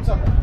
Hello. Hello.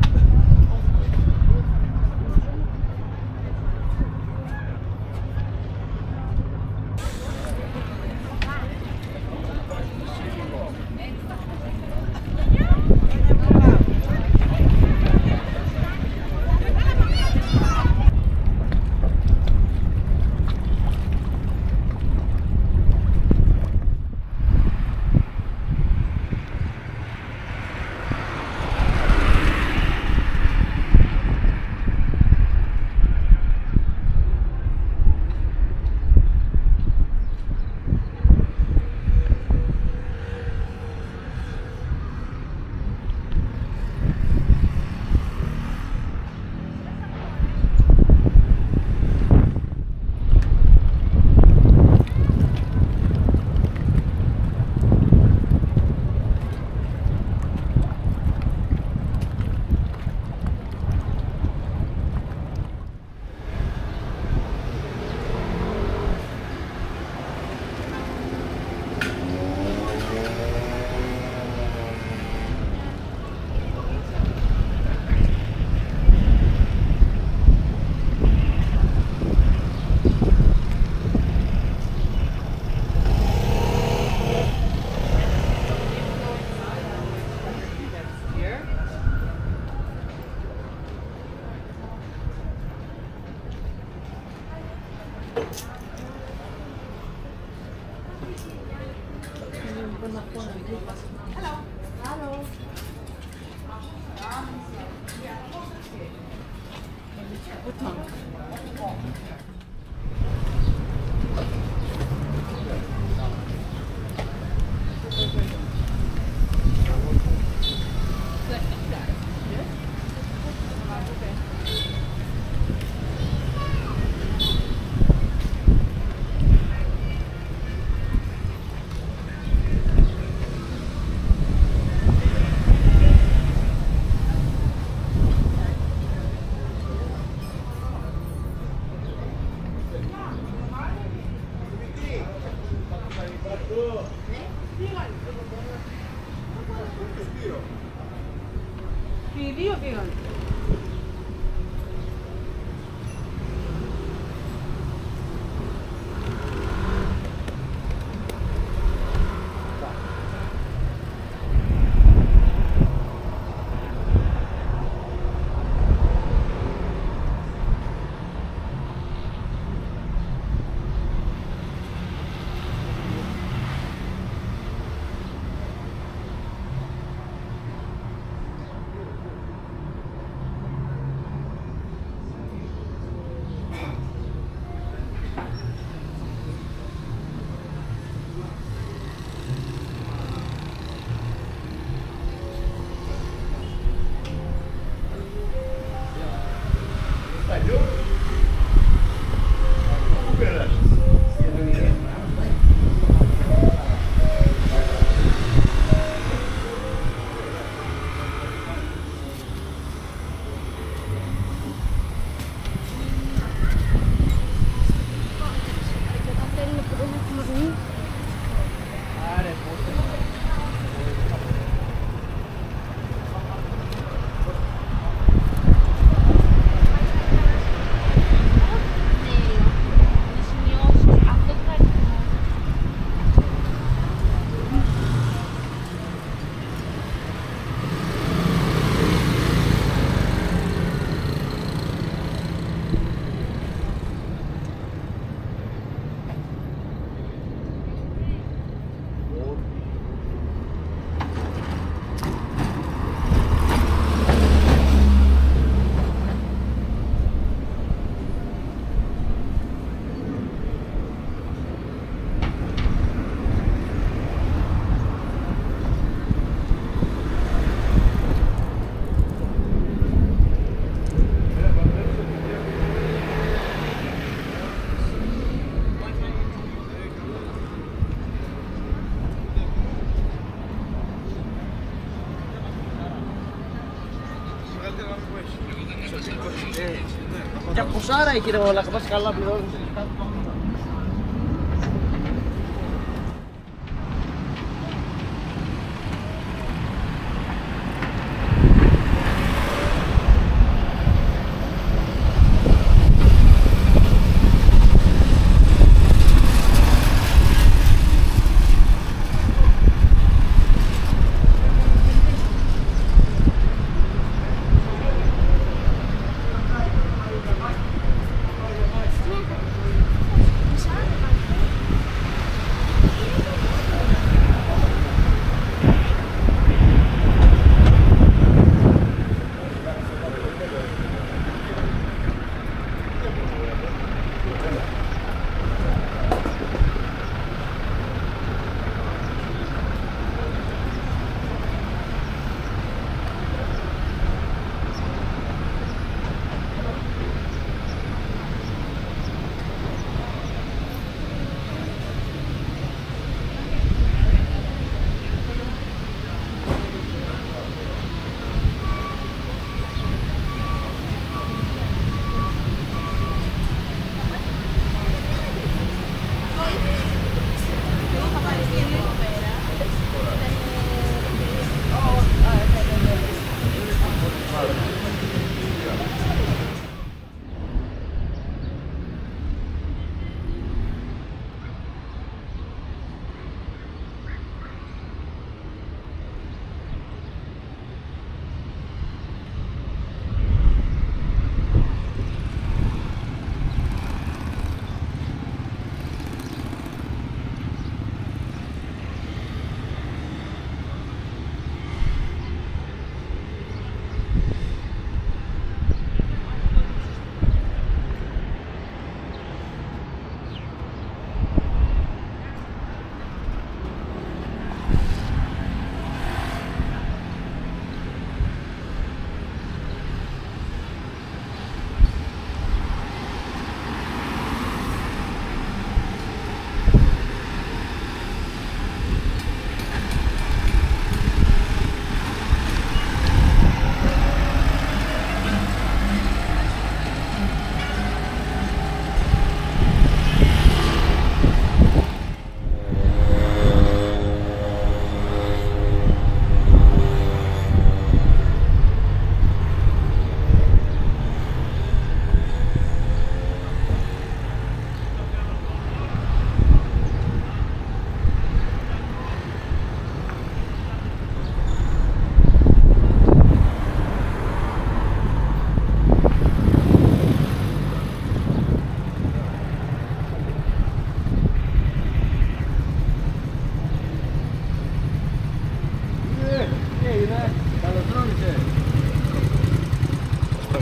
Για κουσάρα εκεί ρε όλα, χαμάς καλά πληρώνεις.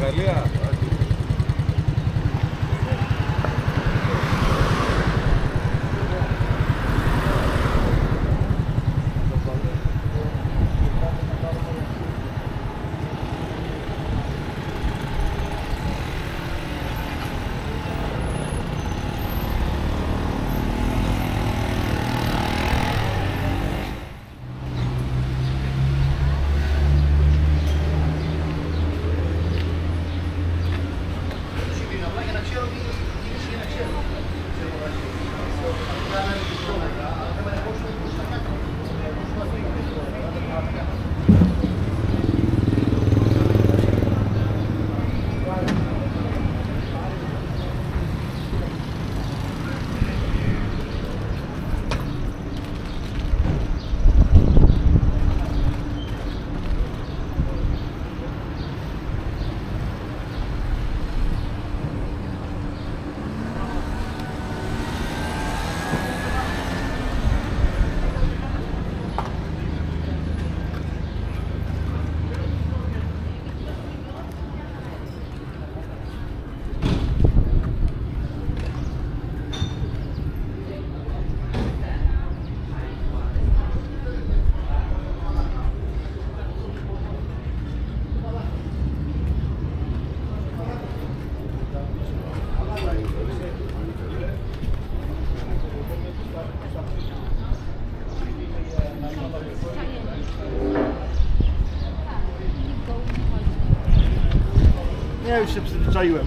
παραλία. Ja już się przyzwyczaiłem.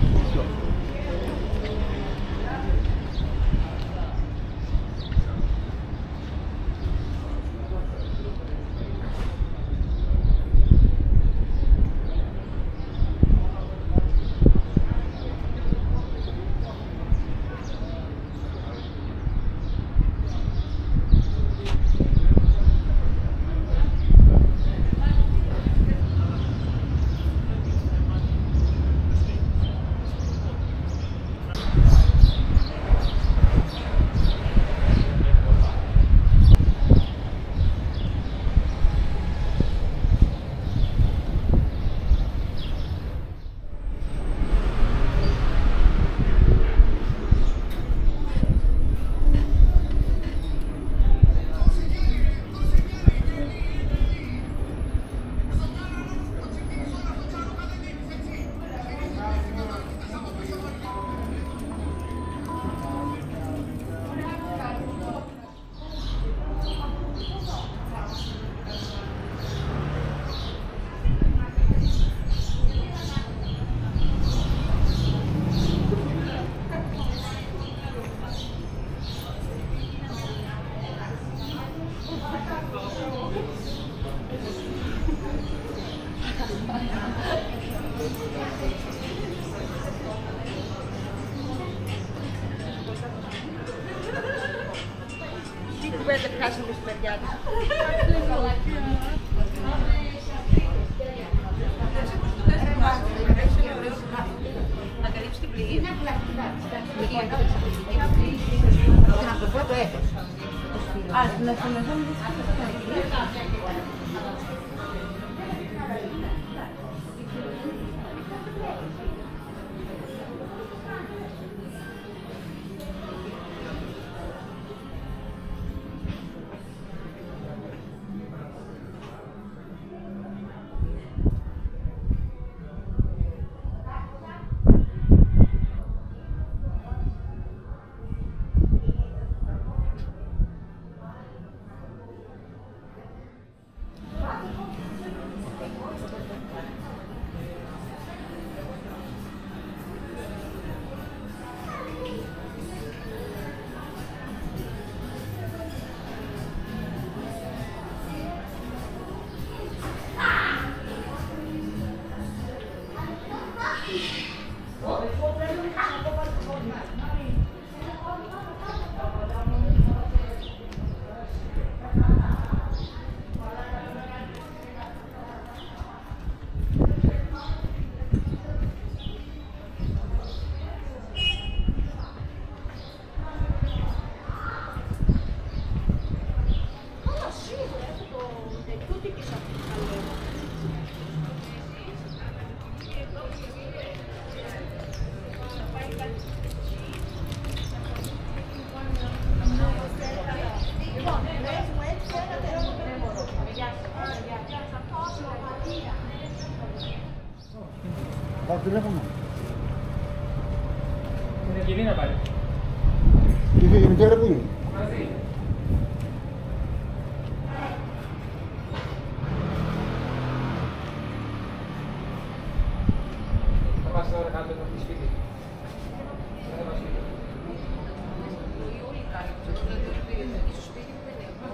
Πάρ' τηλέφωνο. Είναι και βίνα πάλι. Η μητέρα που είναι. Μαζί. Θα πας τώρα κάτω από τη σπίτι. Δεν θα πας σπίτι. Όλοι κάτω από το σπίτι. Ίσως σπίτι που δεν έχω.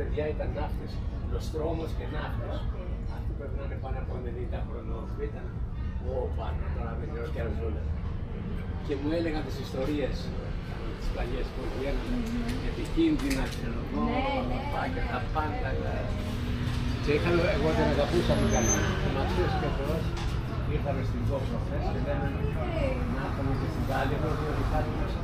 Παιδιά ήταν ναύτες, λοστρόμος και ναύτες. Αυτοί πρέπει να είναι πάνω από 90 χρονών. Ήταν πάνω, τώρα με νερό και αρζούλα. Και μου έλεγαν τις ιστορίες, τις παλιές που βγαίνουν, επικίνδυνα, ξέρω εγώ, τα πάντα. Και εγώ δεν αγαπούσα με κανένα. Μα ξέρεις και ο Θεός, ήρθαμε στην κόψη αυτές και λέμε να έρθαμε και στην Κάλυβρο, διότι κάτι μέσα.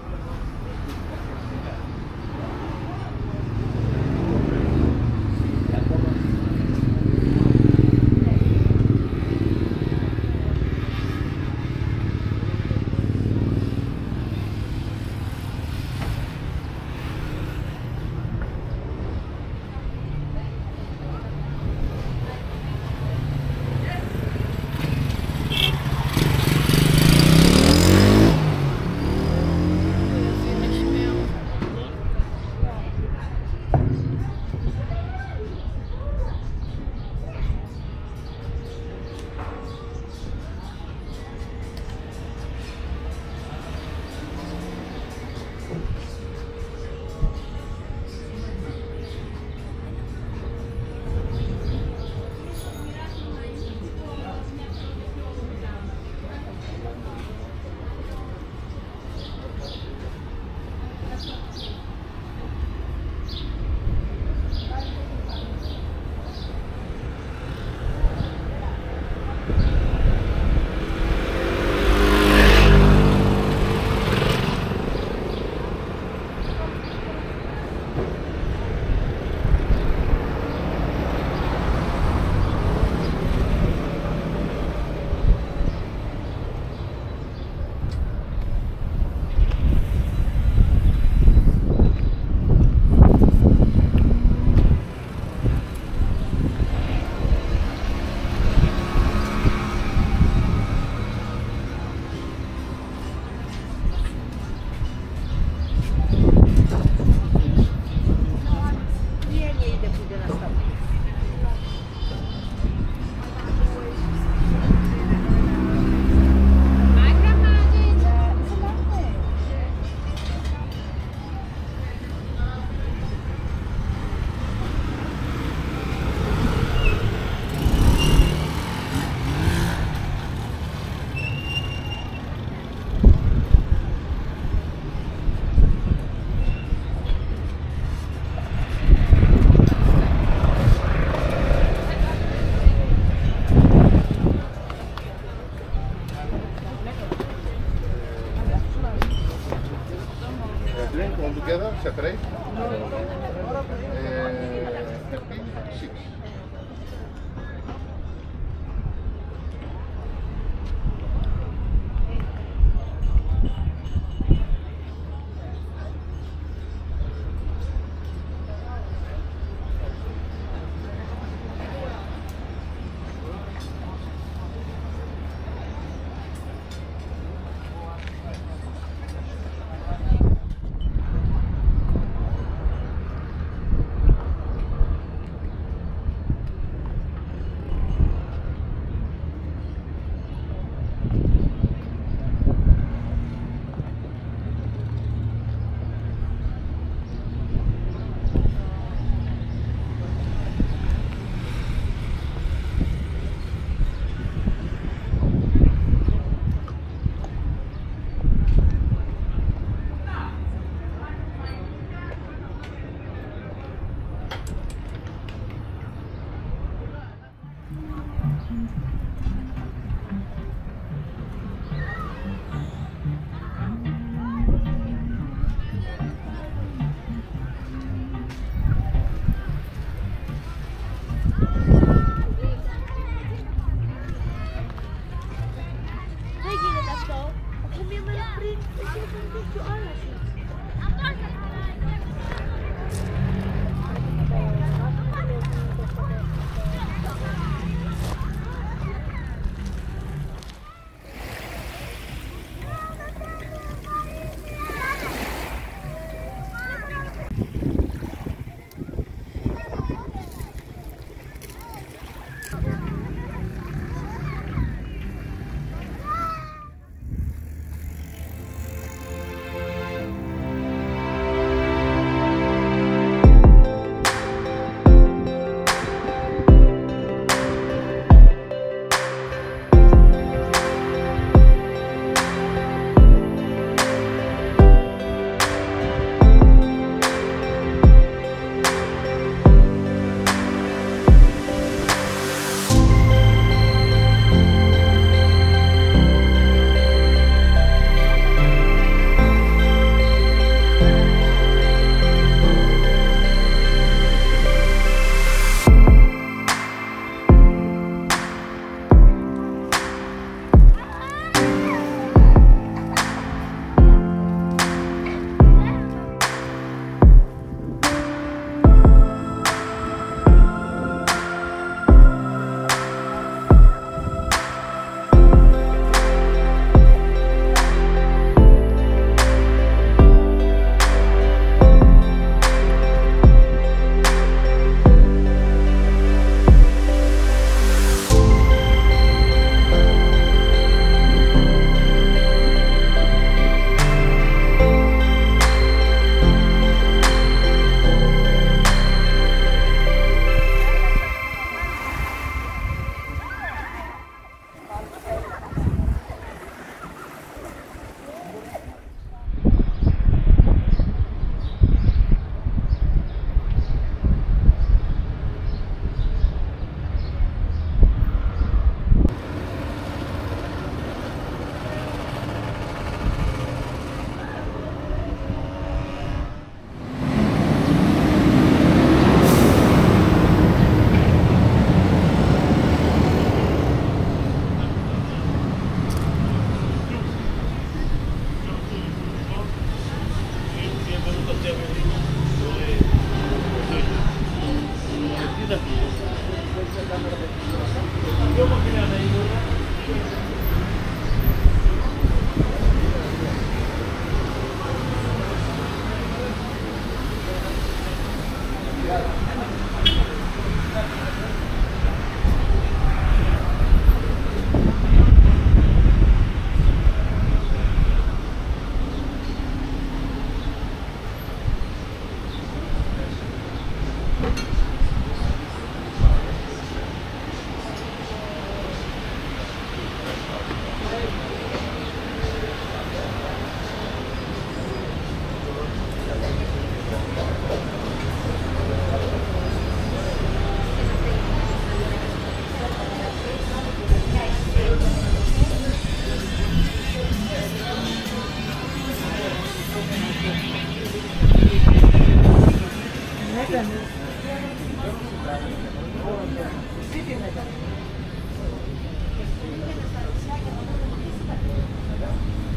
Thank you.